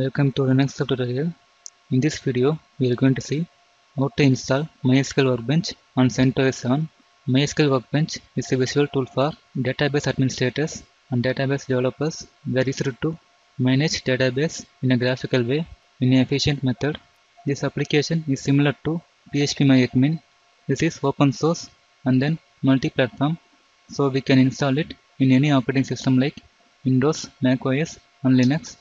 Welcome to Linux tutorial. In this video, we are going to see how to install MySQL Workbench on CentOS 7. MySQL Workbench is a visual tool for database administrators and database developers that is used to manage database in a graphical way in an efficient method. This application is similar to phpMyAdmin. This is open source and then multi-platform, so we can install it in any operating system like Windows, Mac OS and Linux.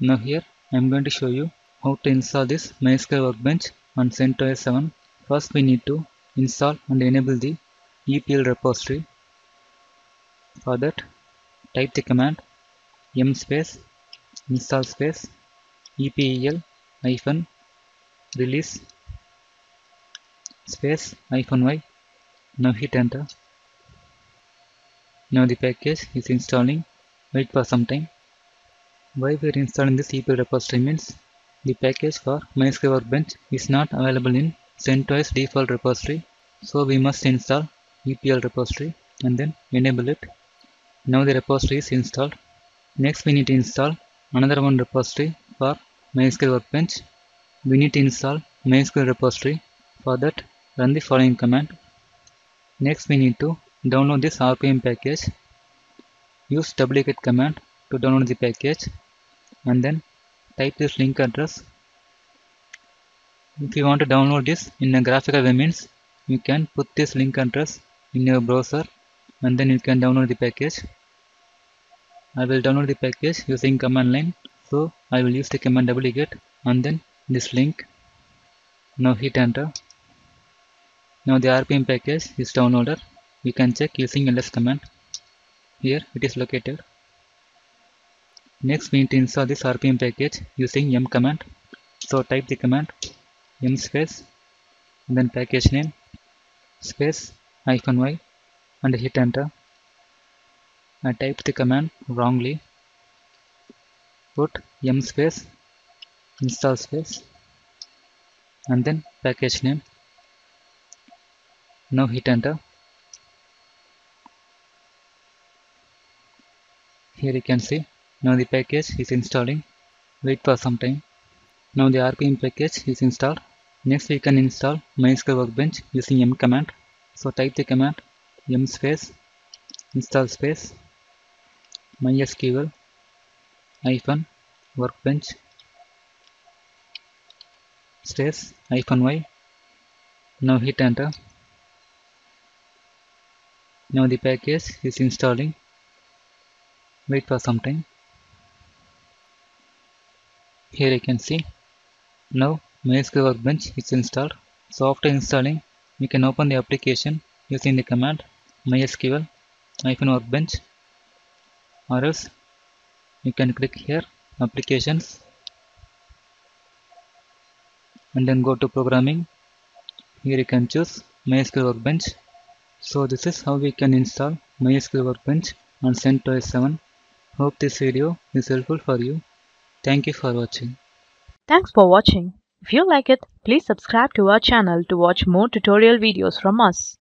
Now here I am going to show you how to install this MySQL Workbench on CentOS 7. First we need to install and enable the EPEL repository. For that, type the command /install -epel-release -y. Now hit enter. Now the package is installing. Wait for some time. Why we are installing this EPEL repository means the package for MySQL Workbench is not available in CentOS default repository, so we must install EPEL repository and then enable it. Now the repository is installed. Next we need to install another one repository for MySQL Workbench. We need to install MySQL repository. For that, run the following command. Next we need to download this RPM package. Use wget command to download the package and then type this link address. If you want to download this in a graphical way means you can put this link address in your browser and then you can download the package. I will download the package using command line, so I will use the command wget and then this link. Now hit enter. Now the RPM package is downloaded. You can check using ls command. Here it is located. Next we need to install this RPM package using yum command. So type the command yum --package name -y and hit enter. I typed the command wrongly. Put yum --install and then package name. Now hit enter. Here you can see now the package is installing. Wait for some time. Now the RPM package is installed. Next we can install MySQL Workbench using yum command. So type the command yum --install -mysql-workbench -y. Now hit enter. Now the package is installing. Wait for some time. Here you can see now MySQL Workbench is installed. So after installing, we can open the application using the command MySQL-workbench, or else you can click here applications and then go to programming. Here you can choose MySQL Workbench. So this is how we can install MySQL Workbench on CentOS 7. Hope this video is helpful for you. Thank you for watching. Thanks for watching. If you like it, please subscribe to our channel to watch more tutorial videos from us.